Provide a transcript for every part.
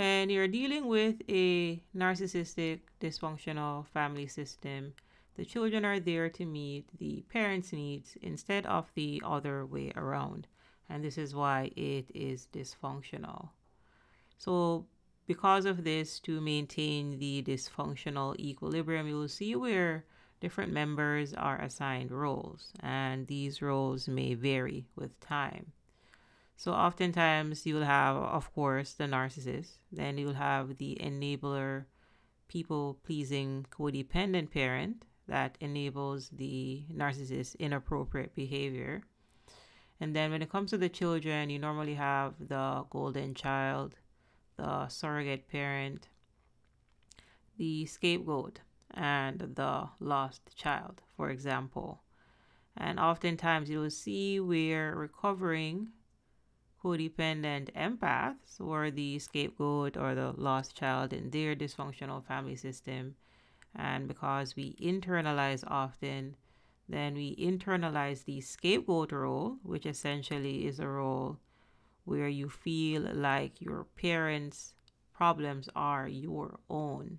when you're dealing with a narcissistic, dysfunctional family system, the children are there to meet the parents' needs instead of the other way around. And this is why it is dysfunctional. So because of this, to maintain the dysfunctional equilibrium, you will see where different members are assigned roles, and these roles may vary with time. So oftentimes you'll have, of course, the narcissist, then you'll have the enabler, people-pleasing, codependent parent that enables the narcissist's inappropriate behavior. And then when it comes to the children, you normally have the golden child, the surrogate parent, the scapegoat, and the lost child, for example. And oftentimes you will see where recovering codependent empaths were the scapegoat or the lost child in their dysfunctional family system. And because we internalize often, then we internalize the scapegoat role, which essentially is a role where you feel like your parents' problems are your own.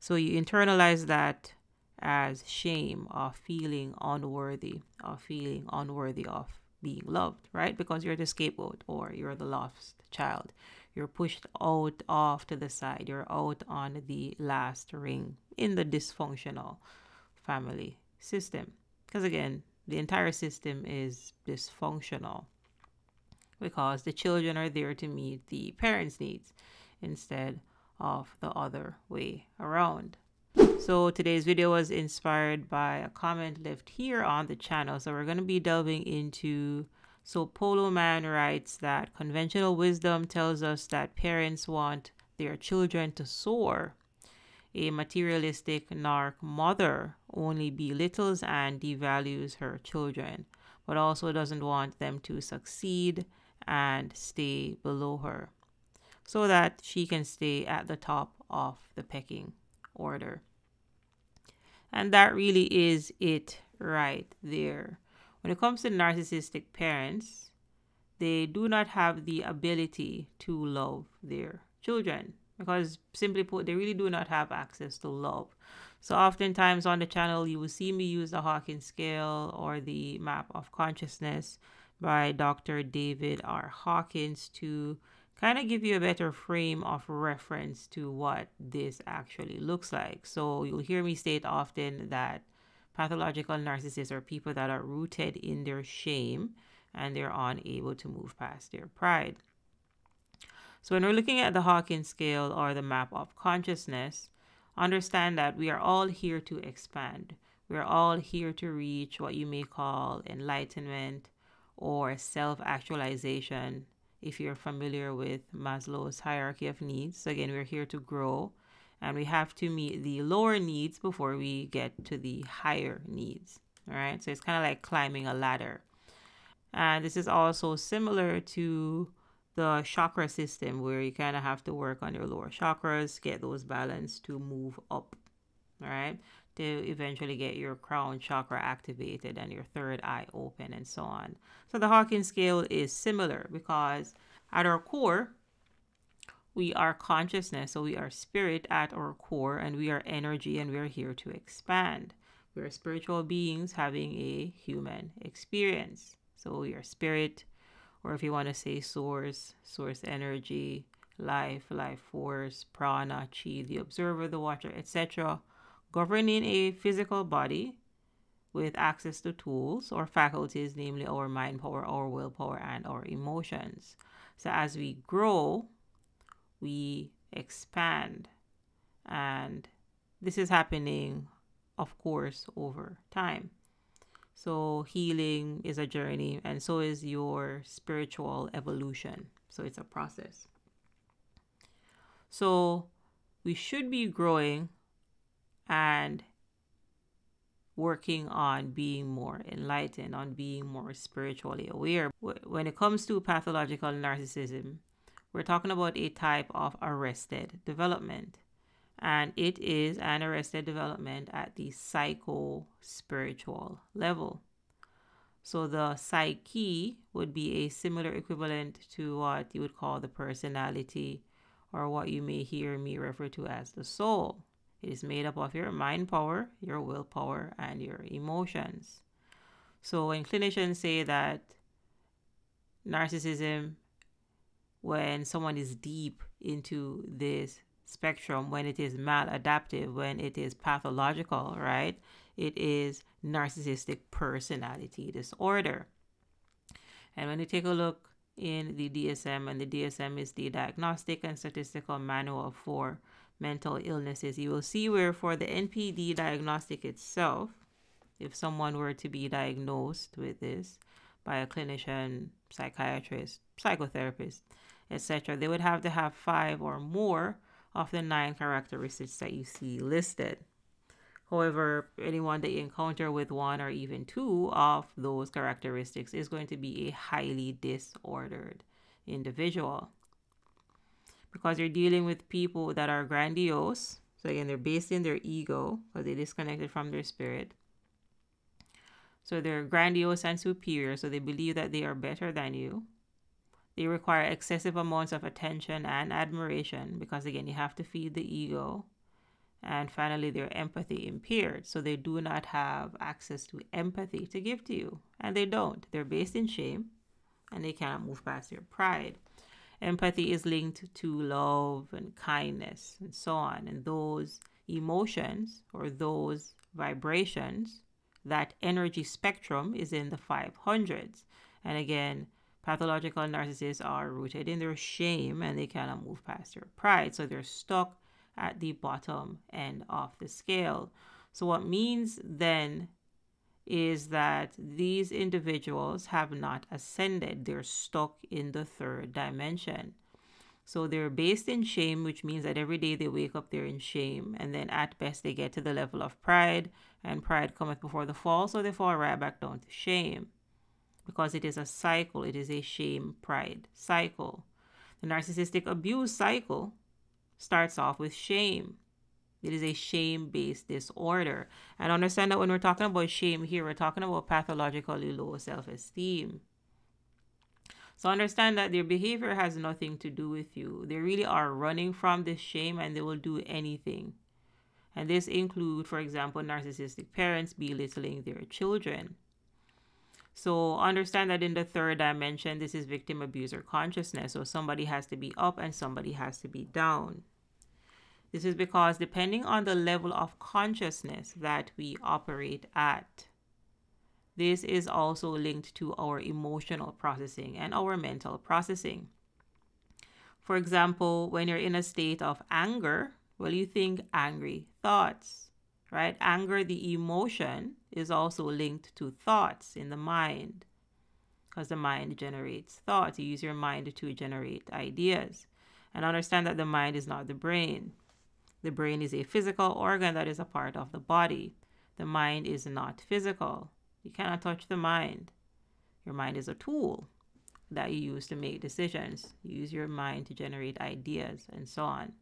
So you internalize that as shame of feeling unworthy, of being loved, right? Because you're the scapegoat or you're the lost child. You're pushed out off to the side. You're out on the last ring in the dysfunctional family system. Because again, the entire system is dysfunctional because the children are there to meet the parents' needs instead of the other way around. So today's video was inspired by a comment left here on the channel. So we're going to be delving into, so Polo Man writes that conventional wisdom tells us that parents want their children to soar. A materialistic narc mother only belittles and devalues her children, but also doesn't want them to succeed and stay below her, so that she can stay at the top of the pecking order. And that really is it right there. When it comes to narcissistic parents, they do not have the ability to love their children because, simply put, they really do not have access to love. So oftentimes on the channel, you will see me use the Hawkins Scale or the Map of Consciousness by Dr. David R. Hawkins to kind of give you a better frame of reference to what this actually looks like. So you'll hear me state often that pathological narcissists are people that are rooted in their shame and they're unable to move past their pride. So when we're looking at the Hawkins Scale or the Map of Consciousness, understand that we are all here to expand. We're all here to reach what you may call enlightenment or self-actualization, if you're familiar with Maslow's Hierarchy of Needs. So again, we're here to grow, and we have to meet the lower needs before we get to the higher needs. All right, so it's kind of like climbing a ladder. And this is also similar to the chakra system, where you kind of have to work on your lower chakras, get those balanced to move up, all right, to eventually get your crown chakra activated and your third eye open and so on. So the Hawkins Scale is similar because at our core, we are consciousness. So we are spirit at our core, and we are energy, and we are here to expand. We are spiritual beings having a human experience. So we are spirit, or if you want to say source, source energy, life, life force, prana, chi, the observer, the watcher, etc., governing a physical body with access to tools or faculties, namely our mind power, our willpower, and our emotions. So as we grow, we expand. And this is happening, of course, over time. So healing is a journey, and so is your spiritual evolution. So it's a process. So we should be growing and working on being more enlightened, on being more spiritually aware. When it comes to pathological narcissism, we're talking about a type of arrested development, and it is an arrested development at the psycho-spiritual level. So the psyche would be a similar equivalent to what you would call the personality or what you may hear me refer to as the soul. It is made up of your mind power, your willpower, and your emotions. So when clinicians say that narcissism, when someone is deep into this spectrum, when it is maladaptive, when it is pathological, right? It is narcissistic personality disorder. And when you take a look in the DSM, and the DSM is the Diagnostic and Statistical Manual for Mental Illnesses, you will see where for the NPD diagnostic itself, if someone were to be diagnosed with this by a clinician, psychiatrist, psychotherapist, etc., they would have to have 5 or more of the 9 characteristics that you see listed. However, anyone that you encounter with 1 or even 2 of those characteristics is going to be a highly disordered individual, because you're dealing with people that are grandiose. So again, they're based in their ego, because they disconnected from their spirit. So they're grandiose and superior, so they believe that they are better than you. They require excessive amounts of attention and admiration, because again, you have to feed the ego. And finally, they're empathy impaired, so they do not have access to empathy to give to you, and they don't. They're based in shame, and they cannot move past their pride. Empathy is linked to love and kindness and so on, and those emotions or those vibrations, that energy spectrum is in the 500s. And again, pathological narcissists are rooted in their shame, and they cannot move past their pride, so they're stuck at the bottom end of the scale. So what means then is that these individuals have not ascended. They're stuck in the 3rd dimension. So they're based in shame, which means that every day they wake up, they're in shame. And then at best, they get to the level of pride, and pride cometh before the fall. So they fall right back down to shame, because it is a cycle. It is a shame-pride cycle. The narcissistic abuse cycle starts off with shame. It is a shame-based disorder. And understand that when we're talking about shame here, we're talking about pathologically low self-esteem. So understand that their behavior has nothing to do with you. They really are running from this shame, and they will do anything. And this includes, for example, narcissistic parents belittling their children. So understand that in the 3rd dimension, this is victim abuser consciousness. So somebody has to be up and somebody has to be down. This is because depending on the level of consciousness that we operate at, this is also linked to our emotional processing and our mental processing. For example, when you're in a state of anger, well, you think angry thoughts, right? Anger, the emotion, is also linked to thoughts in the mind, because the mind generates thoughts. You use your mind to generate ideas. And understand that the mind is not the brain. The brain is a physical organ that is a part of the body. The mind is not physical. You cannot touch the mind. Your mind is a tool that you use to make decisions. You use your mind to generate ideas and so on.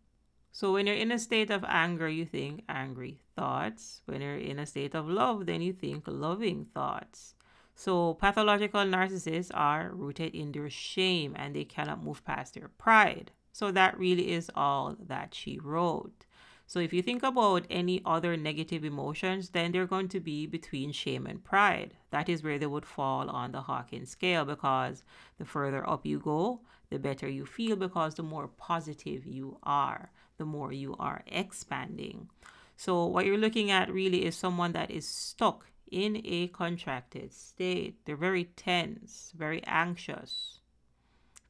So when you're in a state of anger, you think angry thoughts. When you're in a state of love, then you think loving thoughts. So pathological narcissists are rooted in their shame, and they cannot move past their pride. So that really is all that she wrote. So if you think about any other negative emotions, then they're going to be between shame and pride. That is where they would fall on the Hawkins scale, because the further up you go, the better you feel, because the more positive you are, the more you are expanding. So what you're looking at really is someone that is stuck in a contracted state. They're very tense, very anxious,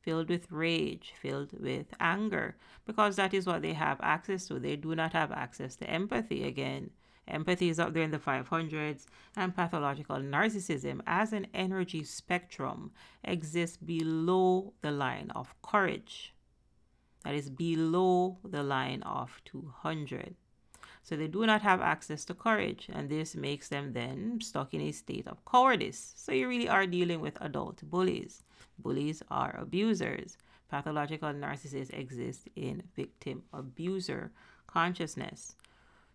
filled with rage, filled with anger, because that is what they have access to. They do not have access to empathy. Again, empathy is up there in the 500s, and pathological narcissism as an energy spectrum exists below the line of courage. That is below the line of 200. So they do not have access to courage, and this makes them then stuck in a state of cowardice. So you really are dealing with adult bullies. Bullies are abusers. Pathological narcissists exist in victim abuser consciousness.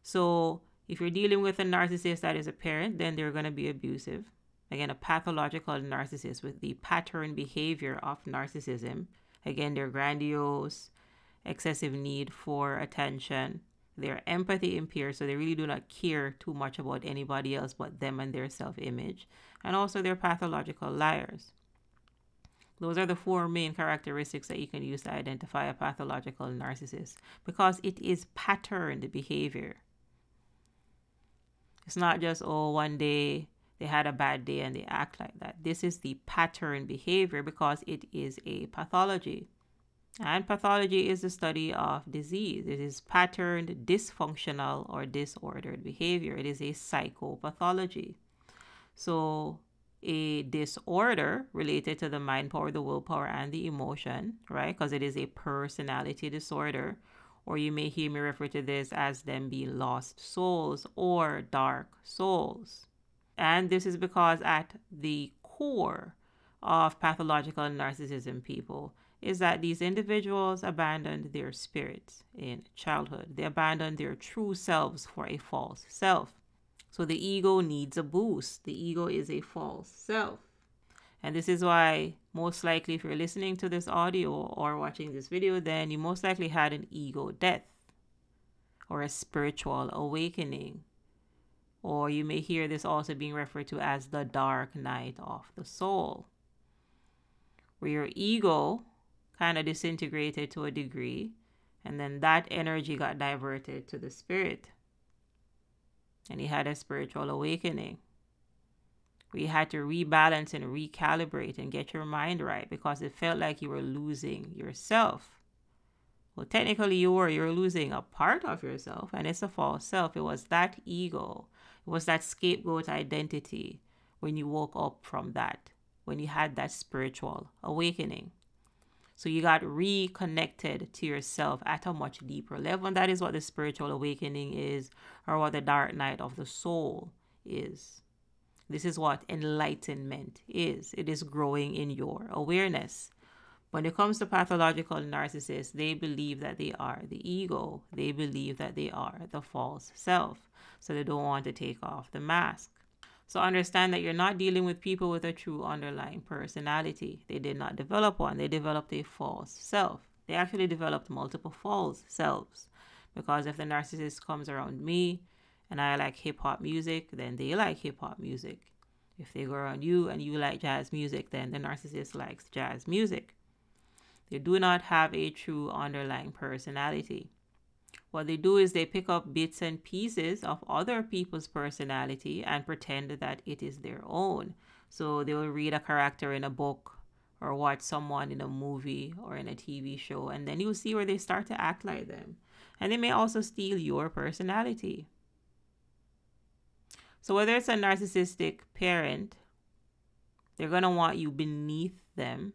So if you're dealing with a narcissist that is a parent, then they're going to be abusive. Again, a pathological narcissist with the pattern behavior of narcissism. Again, they're grandiose, excessive need for attention. Their empathy impaired, so they really do not care too much about anybody else but them and their self-image. And also they're pathological liars. Those are the four main characteristics that you can use to identify a pathological narcissist, because it is patterned behavior. It's not just, oh, one day they had a bad day and they act like that. This is the pattern behavior because it is a pathology. And pathology is the study of disease. It is patterned, dysfunctional, or disordered behavior. It is a psychopathology. So a disorder related to the mind power, the willpower, and the emotion, right? Because it is a personality disorder. Or you may hear me refer to this as them being lost souls or dark souls. And this is because at the core of pathological narcissism, people, is that these individuals abandoned their spirits in childhood. They abandoned their true selves for a false self. So the ego needs a boost. The ego is a false self. And this is why most likely if you're listening to this audio or watching this video, then you most likely had an ego death or a spiritual awakening. Or you may hear this also being referred to as the dark night of the soul, where your ego kind of disintegrated to a degree, and then that energy got diverted to the spirit, and he had a spiritual awakening. We had to rebalance and recalibrate and get your mind right, because it felt like you were losing yourself. Well, technically you were losing a part of yourself, and it's a false self. It was that ego, it was that scapegoat identity when you woke up from that, when you had that spiritual awakening. So you got reconnected to yourself at a much deeper level. And that is what the spiritual awakening is, or what the dark night of the soul is. This is what enlightenment is. It is growing in your awareness. When it comes to pathological narcissists, they believe that they are the ego. They believe that they are the false self. So they don't want to take off the mask. So understand that you're not dealing with people with a true underlying personality. They did not develop one. They developed a false self. They actually developed multiple false selves. Because if the narcissist comes around me and I like hip-hop music, then they like hip-hop music. If they go around you and you like jazz music, then the narcissist likes jazz music. They do not have a true underlying personality. What they do is they pick up bits and pieces of other people's personality and pretend that it is their own. So they will read a character in a book or watch someone in a movie or in a TV show, and then you'll see where they start to act like them. And they may also steal your personality. So whether it's a narcissistic parent, they're going to want you beneath them.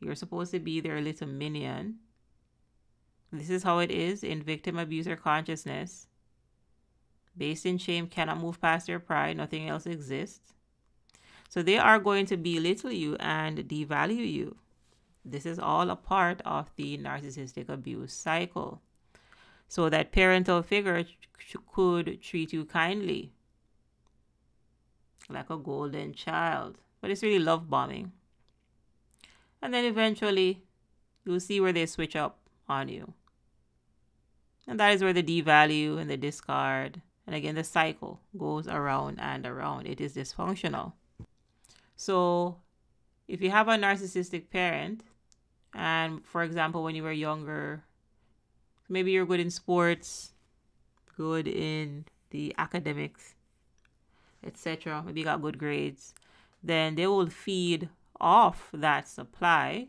You're supposed to be their little minion. This is how it is in victim abuser consciousness. Based in shame, cannot move past their pride. Nothing else exists. So they are going to belittle you and devalue you. This is all a part of the narcissistic abuse cycle. So that parental figure could treat you kindly, like a golden child. But it's really love bombing. And then eventually, you'll see where they switch up on you. And that is where the devalue and the discard, and again the cycle goes around and around. It is dysfunctional. So if you have a narcissistic parent, and for example when you were younger, maybe you're good in sports, good in the academics, etc. Maybe you got good grades, then they will feed off that supply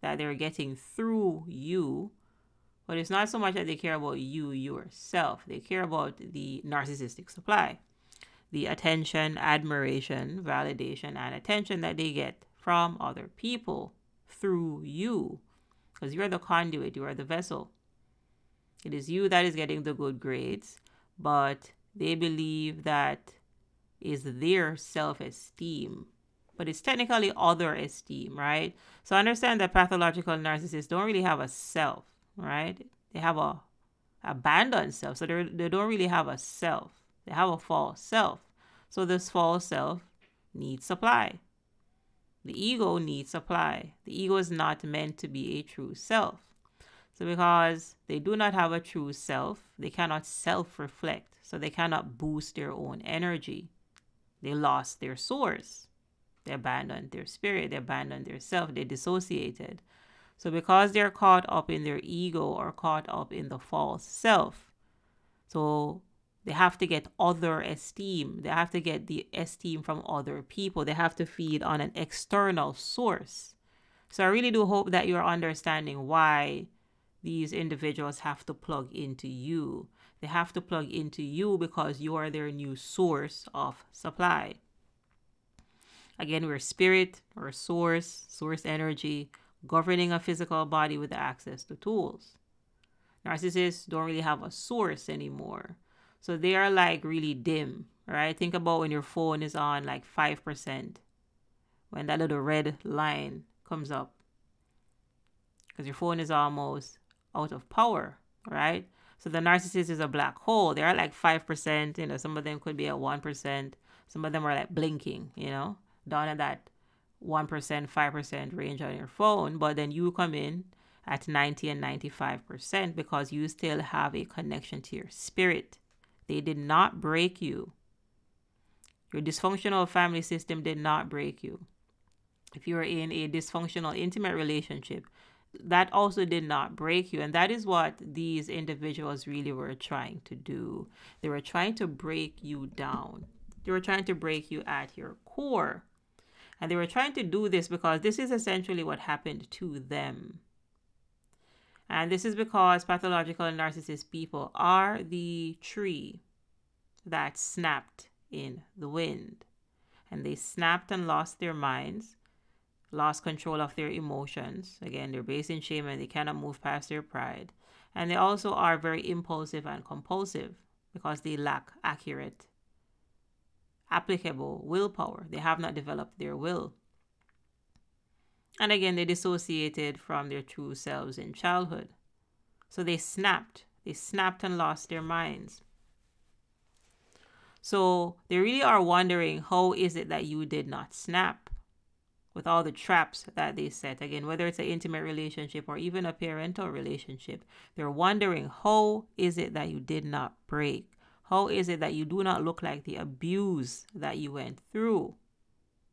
that they're getting through you. But it's not so much that they care about you yourself. They care about the narcissistic supply, the attention, admiration, validation, and attention that they get from other people through you, because you're the conduit, you are the vessel. It is you that is getting the good grades, but they believe that is their self-esteem. But it's technically other esteem, right? So understand that pathological narcissists don't really have a self, right? They have a abandoned self. So they don't really have a self. They have a false self. So this false self needs supply. The ego needs supply. The ego is not meant to be a true self. So because they do not have a true self, they cannot self-reflect. So they cannot boost their own energy. They lost their source. They abandoned their spirit. They abandoned their self. They dissociated. So because they're caught up in their ego or caught up in the false self, so they have to get other esteem. They have to get the esteem from other people. They have to feed on an external source. So I really do hope that you're understanding why these individuals have to plug into you. They have to plug into you because you are their new source of supply. Again, we're spirit or source, source energy, governing a physical body with access to tools. Narcissists don't really have a source anymore. So they are like really dim, right? Think about when your phone is on like 5%, when that little red line comes up, because your phone is almost out of power, right? So the narcissist is a black hole. They're at like 5%, you know, some of them could be at 1%. Some of them are like blinking, you know, down at that 1%, 5% range on your phone. But then you come in at 90 and 95% because you still have a connection to your spirit. They did not break you. Your dysfunctional family system did not break you. If you're in a dysfunctional intimate relationship, that also did not break you. And that is what these individuals really were trying to do. They were trying to break you down. They were trying to break you at your core. And they were trying to do this because this is essentially what happened to them. And this is because pathological and narcissist people are the tree that snapped in the wind. And they snapped and lost their minds, lost control of their emotions. Again, they're based in shame and they cannot move past their pride. And they also are very impulsive and compulsive because they lack accurate, applicable willpower. They have not developed their will. And again, they dissociated from their true selves in childhood. So they snapped. They snapped and lost their minds. So they really are wondering, how is it that you did not snap with all the traps that they set? Again, whether it's an intimate relationship or even a parental relationship, they're wondering, how is it that you did not break? How is it that you do not look like the abuse that you went through?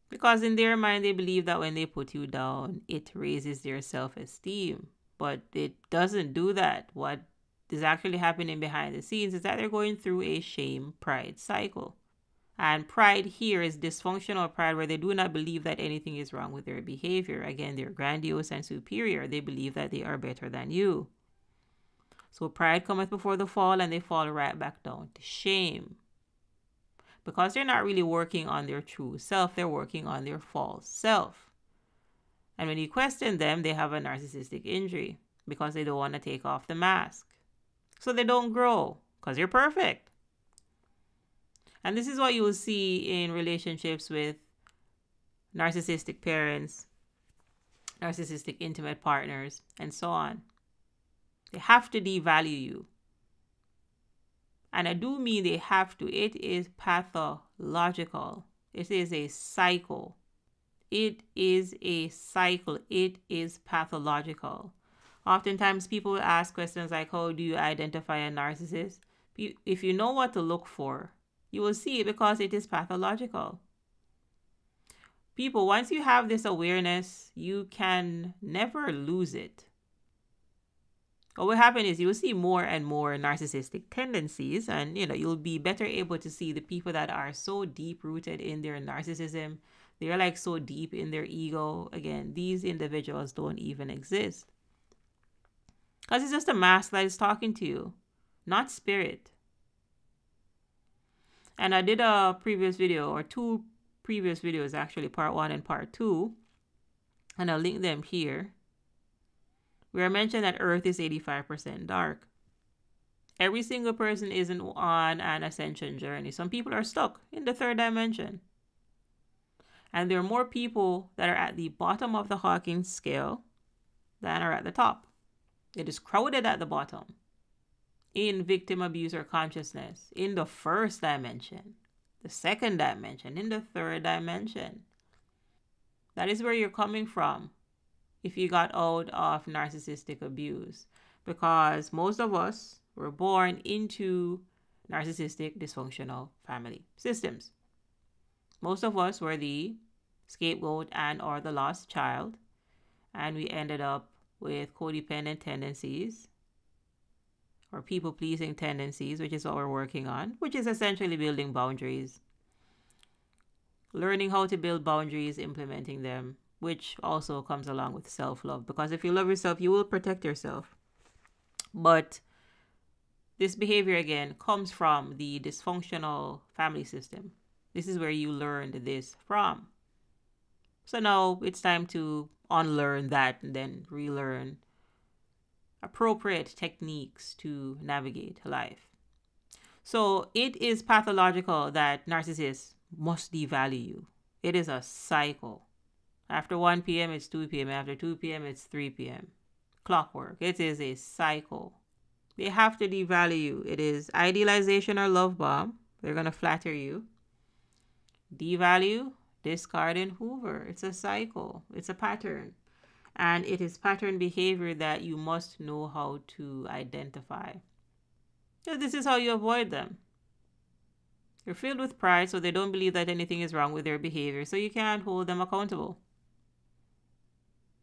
Because in their mind, they believe that when they put you down, it raises their self-esteem. But it doesn't do that. What is actually happening behind the scenes is that they're going through a shame-pride cycle. And pride here is dysfunctional pride, where they do not believe that anything is wrong with their behavior. Again, they're grandiose and superior. They believe that they are better than you. So pride cometh before the fall, and they fall right back down to shame. Because they're not really working on their true self, they're working on their false self. And when you question them, they have a narcissistic injury because they don't want to take off the mask. So they don't grow because you're perfect. And this is what you will see in relationships with narcissistic parents, narcissistic intimate partners, and so on. They have to devalue you. And I do mean they have to. It is pathological. It is a cycle. It is a cycle. It is pathological. Oftentimes people will ask questions like, how do you identify a narcissist? If you know what to look for, you will see it, because it is pathological. People, once you have this awareness, you can never lose it. What will happen is you'll see more and more narcissistic tendencies, and you know, you'll be better able to see the people that are so deep-rooted in their narcissism. They're like so deep in their ego. Again, these individuals don't even exist. Because it's just a mask that is talking to you, not spirit. And I did a previous video, or two previous videos actually, part 1 and part 2, and I'll link them here. We mentioned that Earth is 85% dark. Every single person isn't on an ascension journey. Some people are stuck in the third dimension. And there are more people that are at the bottom of the Hawkins scale than are at the top. It is crowded at the bottom in victim abuse or consciousness, in the first dimension, the second dimension, in the third dimension. That is where you're coming from if you got out of narcissistic abuse. because most of us were born into narcissistic dysfunctional family systems. Most of us were the scapegoat and or the lost child, and we ended up with codependent tendencies or people-pleasing tendencies, which is what we're working on, which is essentially building boundaries, learning how to build boundaries, implementing them, which also comes along with self-love, because if you love yourself, you will protect yourself. But this behavior, again, comes from the dysfunctional family system. This is where you learned this from. So now it's time to unlearn that and then relearn appropriate techniques to navigate life. So it is pathological that narcissists must devalue you. It is a cycle. After 1 p.m., it's 2 p.m. After 2 p.m., it's 3 p.m. Clockwork. It is a cycle. They have to devalue you. It is idealization or love bomb. They're going to flatter you. Devalue, discard, and hoover. It's a cycle. It's a pattern. And it is pattern behavior that you must know how to identify. So this is how you avoid them. You're filled with pride, so they don't believe that anything is wrong with their behavior, so you can't hold them accountable.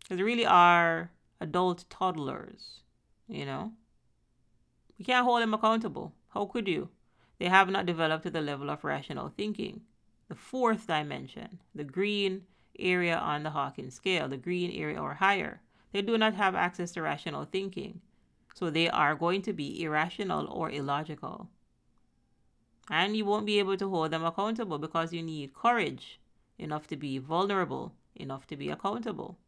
Because they really are adult toddlers, you know. You can't hold them accountable. How could you? They have not developed to the level of rational thinking. The fourth dimension, the green area on the Hawkins scale, the green area or higher. They do not have access to rational thinking. So they are going to be irrational or illogical. And you won't be able to hold them accountable because you need courage, enough to be vulnerable, enough to be accountable.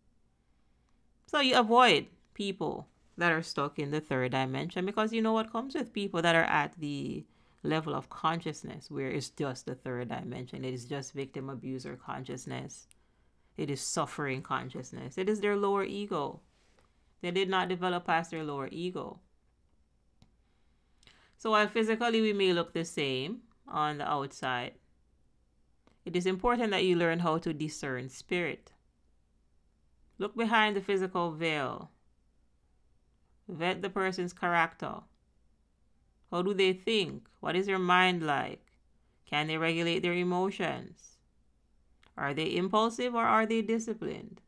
So you avoid people that are stuck in the third dimension because you know what comes with people that are at the level of consciousness where it's just the third dimension. It is just victim abuser consciousness. It is suffering consciousness. It is their lower ego. They did not develop past their lower ego. So while physically we may look the same on the outside, it is important that you learn how to discern spirit. Look behind the physical veil. Vet the person's character. How do they think? What is their mind like? Can they regulate their emotions? Are they impulsive or are they disciplined?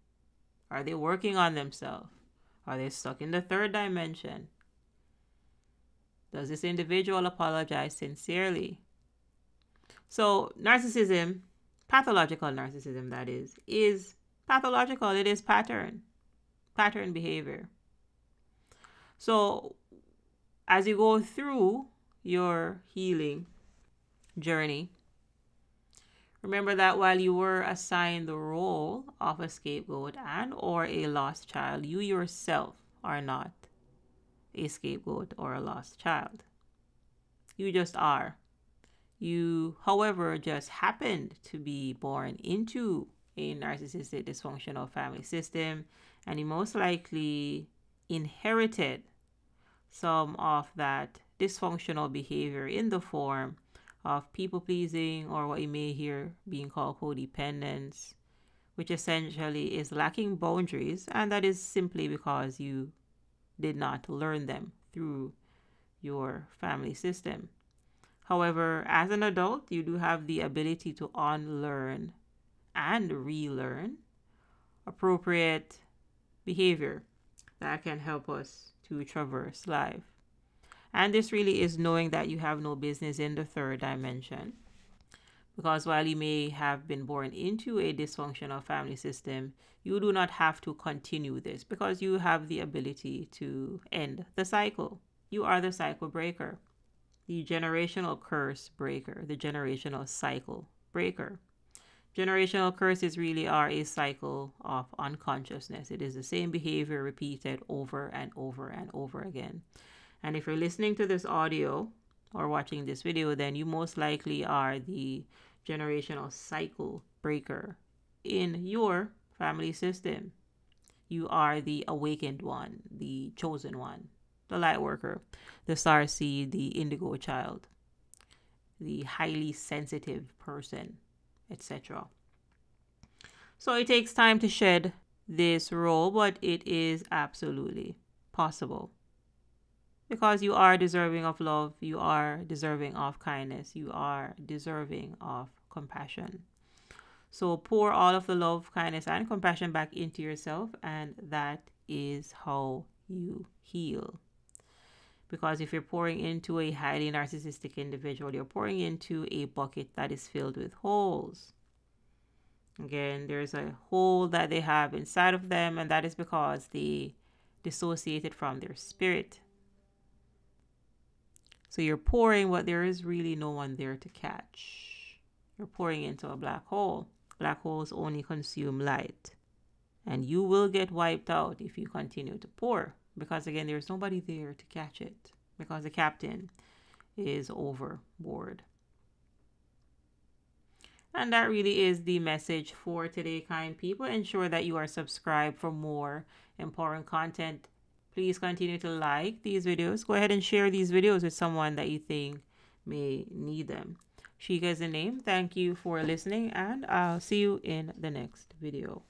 Are they working on themselves? Are they stuck in the third dimension? Does this individual apologize sincerely? So narcissism, pathological narcissism that is pathological. It is pattern behavior. So as you go through your healing journey, remember that while you were assigned the role of a scapegoat and or a lost child, you yourself are not a scapegoat or a lost child. You just are. You, however, just happened to be born into a narcissistic dysfunctional family system, and you most likely inherited some of that dysfunctional behavior in the form of people-pleasing, or what you may hear being called codependence, which essentially is lacking boundaries, and that is simply because you did not learn them through your family system. However, as an adult, you do have the ability to unlearn and relearn appropriate behavior that can help us to traverse life. And this really is knowing that you have no business in the third dimension, because while you may have been born into a dysfunctional family system, you do not have to continue this because you have the ability to end the cycle. You are the cycle breaker, the generational curse breaker, the generational cycle breaker. Generational curses really are a cycle of unconsciousness. It is the same behavior repeated over and over and over again. And if you're listening to this audio or watching this video, then you most likely are the generational cycle breaker in your family system. You are the awakened one, the chosen one, the light worker, the star seed, the indigo child, the highly sensitive person, etc. So it takes time to shed this role, but it is absolutely possible. because you are deserving of love, you are deserving of kindness, you are deserving of compassion. So pour all of the love, kindness, and compassion back into yourself, and that is how you heal. Because if you're pouring into a highly narcissistic individual, you're pouring into a bucket that is filled with holes. Again, there's a hole that they have inside of them, and that is because they dissociated from their spirit. So you're pouring what there is really no one there to catch. You're pouring into a black hole. Black holes only consume light. And you will get wiped out if you continue to pour. Because again, there's nobody there to catch it. Because the captain is overboard. And that really is the message for today, kind people. Ensure that you are subscribed for more empowering content. Please continue to like these videos. Go ahead and share these videos with someone that you think may need them. Shika is the name. Thank you for listening, and I'll see you in the next video.